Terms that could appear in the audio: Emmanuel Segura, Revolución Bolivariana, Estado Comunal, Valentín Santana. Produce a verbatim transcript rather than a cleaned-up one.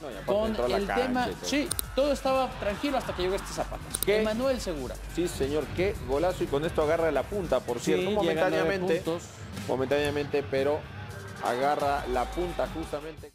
No, ya con entró el la cancha, tema... Todo. Sí, todo estaba tranquilo hasta que llegó este Zapata. ¿Qué? Emmanuel Segura. Sí, señor, qué golazo. Y con esto agarra la punta, por cierto. Sí, momentáneamente, momentáneamente, pero agarra la punta justamente.